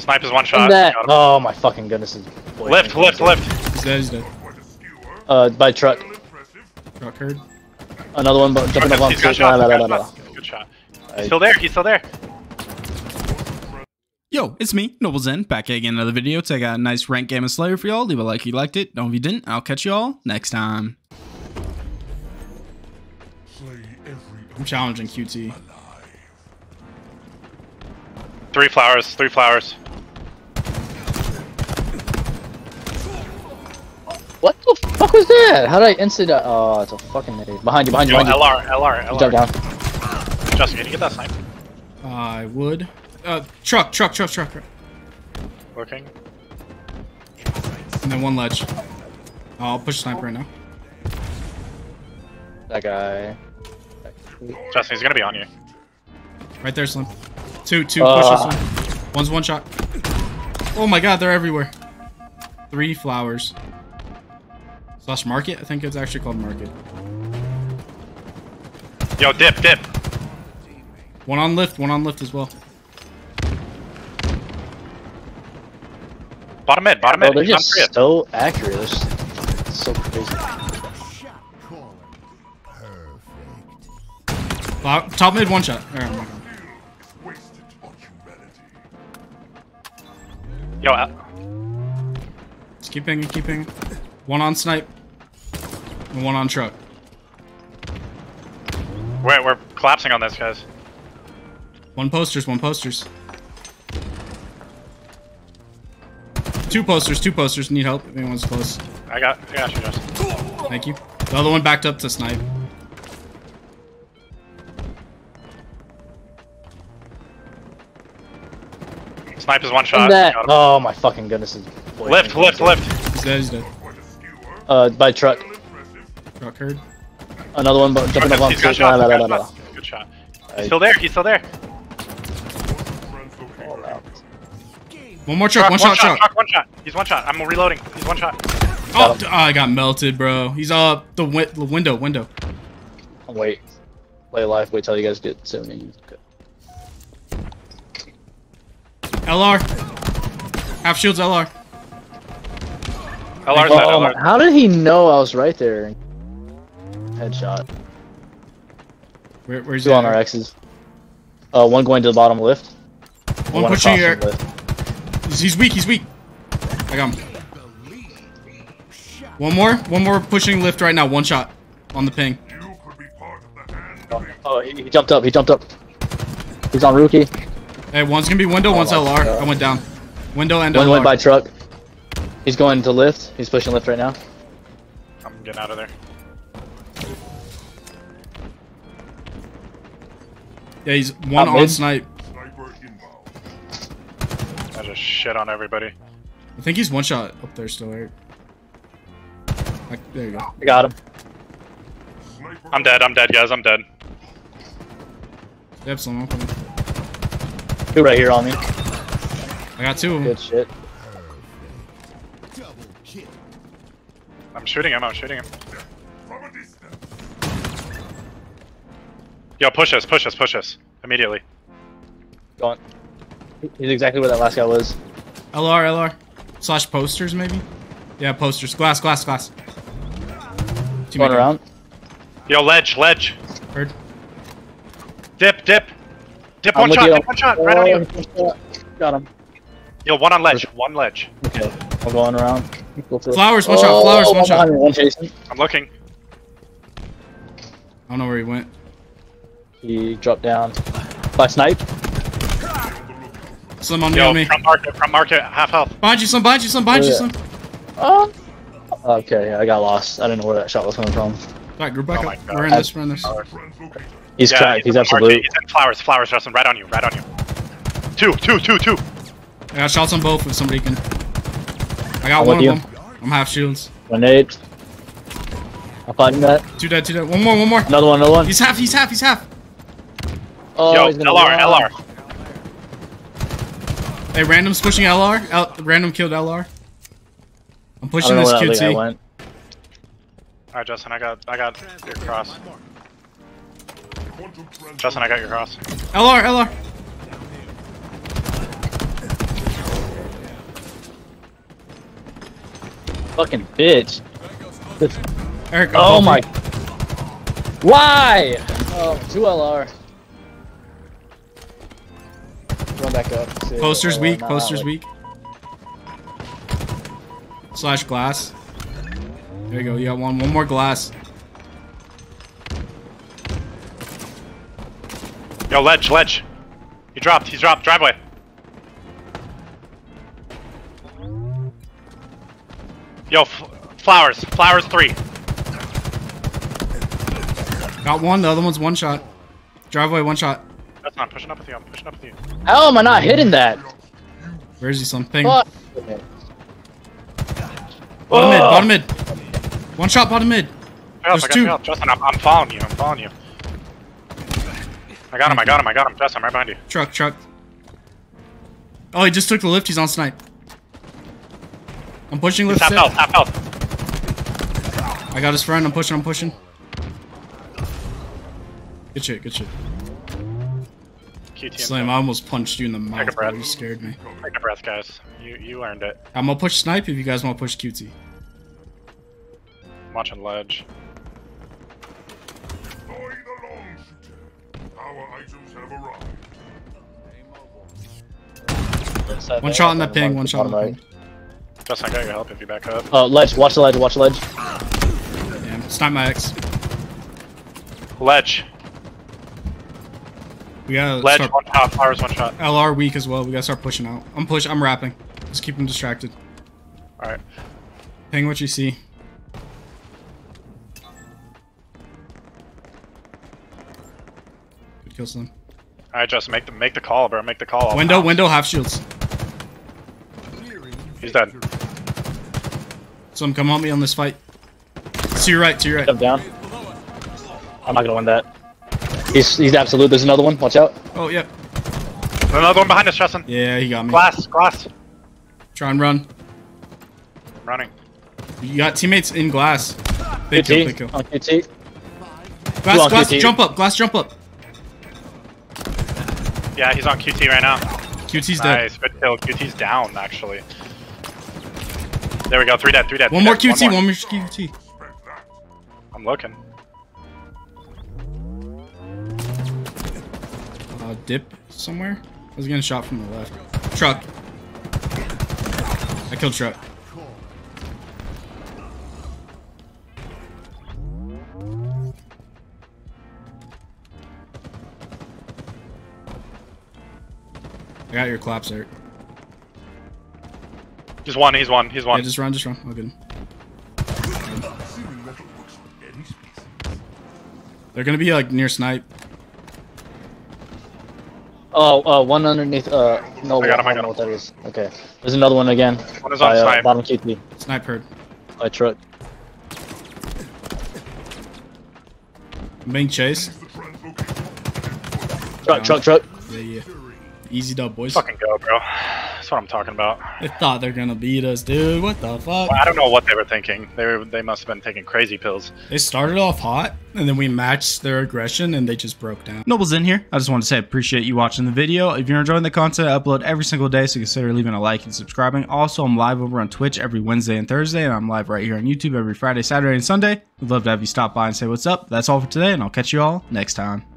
Sniper's one shot. Oh my fucking goodness. Left. He's dead, by truck. Truck herd. Another one, but jumping up on stage. Good shot. He's still there, Yo, it's me, Noble7eN, back again in another video. Check out a nice ranked game of Slayer for y'all. Leave a like if you liked it. Don't if you didn't. I'll catch y'all next time. I'm challenging QT. Three flowers. What the fuck was that? How did I instant? Oh, it's a fucking nade. Behind you. LR. Jump down. Justin, can you get that sniper? I would. Truck. Working. And then one ledge. I'll push sniper right now. That guy. Justin, he's gonna be on you. Right there, Slim. Two, push this one. One's one shot. Oh my god, they're everywhere. Three flowers. Slash market? I think it's actually called market. Yo, dip. One on lift as well. Bottom mid. They're just so accurate. It's so crazy. Top mid, one shot. Alright, I'm Yo, out. Just keep pinging. One on snipe. And one on truck. We're collapsing on this, guys. One posters. Two posters. Need help if anyone's close. I got you, Justin. Thank you. The other one backed up to snipe. Snipe is one shot. Oh my fucking goodness. Left. He's dead. By truck. Truck herd. Another one, but jumping up on stage. Good shot. He's still there. One more truck. He's one shot. I'm reloading. He's one shot. Oh, I got melted, bro. He's up the window. I'll wait. Play life. Wait till you guys get 70. LR. Half shields LR. LR. How did he know I was right there? Headshot. Where's he on our X's? One going to the bottom left. One pushing your... He's weak. I got him. One more pushing lift right now. One shot on the ping. Oh, he jumped up. He's on rookie. Hey, one's gonna be window, one's LR. God. I went down. Window and LR. One went by truck. He's going to lift. He's pushing lift right now. I'm getting out of there. Yeah, he's one on snipe. I just shit on everybody. I think he's one shot up there still, Eric. There you go. I got him. I'm dead, guys. I'm dead. Yep, someone coming. Two right here on me. I got two of them. Good shit. I'm shooting him. Yo, push us. Immediately. Gone. He's exactly where that last guy was. LR. Slash posters, maybe? Yeah, posters. Glass. Going around. Yo, ledge. Heard. Dip. Dip one shot. Right on you. Got him. Yo, one on ledge. Okay, I'm going around. Flowers, one shot. I'm looking. I don't know where he went. He dropped down. By snipe. Slim on me. From market, half health. Behind you, Slim. Oh. Okay, I got lost. I didn't know where that shot was coming from. Alright, group back up. We're in this. He's cracked. He's absolutely. He's in flowers, Justin. Right on you. Two. I got shots on both if somebody can. I got one of them. I'm half shields. Grenade. I'm fighting that. Two dead. One more. Another one. He's half. Oh, yo, LR. Hey, random's pushing LR. Random killed LR. I'm pushing this QT. Alright, Justin. I got your cross. Justin, I got your cross. LR. fucking bitch. This... Eric, oh my. Why? Oh, 2LR. Going back up. Poster's weak. Poster's weak. Slash glass. There you go. You got one. One more glass. Yo, ledge, ledge. He dropped. He's dropped. Driveway. Yo, flowers. Flowers 3. Got one. The other one's one shot. Driveway, one shot. That's not. I'm pushing up with you. I'm pushing up with you. How am I not hitting that? Where is he? Something. Fuck. Bottom mid. Bottom mid. One shot. Bottom mid. There's two. Justin, I'm following you. I'm following you. I got him. I got him. I got him. Justin, I'm right behind you. Truck. Truck. Oh, he just took the lift. He's on snipe. I'm pushing lift. Tap out. Tap out. I got his friend. I'm pushing. I'm pushing. Good shit. Good shit. QTM Slam, I almost punched you in the mouth. Take a breath. You scared me. Take a breath, guys. You earned it. I'm gonna push snipe if you guys wanna push QT. I'm watching ledge. Destroy the long shooter. Our items have arrived. One shot on that ping, one shot on that ping. Justin, I got your help if you back up. Oh, ledge, watch the ledge, watch the ledge. Damn, snipe my X. Ledge. We gotta ledge, start... one shot, flowers, one shot. LR weak as well. We gotta start pushing out. I'm rapping. Just keep them distracted. All right. Ping what you see. Good kill, Slim. All right, Justin, make the call, bro. Make the call. Window, window, half shields. He's dead. Slim, come on me on this fight. It's to your right, to your right. I'm down. I'm not gonna win that. He's absolute. There's another one. Watch out. Oh, yep. Yeah. Another one behind us, Justin. Yeah, he got me. Glass, glass. Try and run. I'm running. You got teammates in glass. They QT. Kill, they kill. On QT. Glass, on glass, QT. Jump up. Glass, jump up. Yeah, he's on QT right now. QT's nice. Dead. Nice, good kill. QT's down, actually. There we go. 3 dead, 3 dead. One more QT, one more QT. I'm looking. Dip somewhere? I was getting shot from the left. Truck. I killed truck. I got your collapse, Eric. Just one, he's one, he's one. Yeah, just run, I'll get him. They're gonna be like near snipe. Oh, one underneath, no, I don't know what that is. Okay. There's another one again. One is on snipe. Bottom QT. Snipe herd. By truck. I'm being chased. Truck. Yeah. Easy dub, boys. Fucking go, bro. That's what I'm talking about. They thought they're gonna beat us, dude. What the fuck? Well, I don't know what they were thinking. They must have been taking crazy pills. They started off hot, and then we matched their aggression, and they just broke down. Noble7eN here. I just want to say I appreciate you watching the video. If you're enjoying the content, I upload every single day, so consider leaving a like and subscribing. Also, I'm live over on Twitch every Wednesday and Thursday, and I'm live right here on YouTube every Friday, Saturday, and Sunday. We'd love to have you stop by and say what's up. That's all for today, and I'll catch you all next time.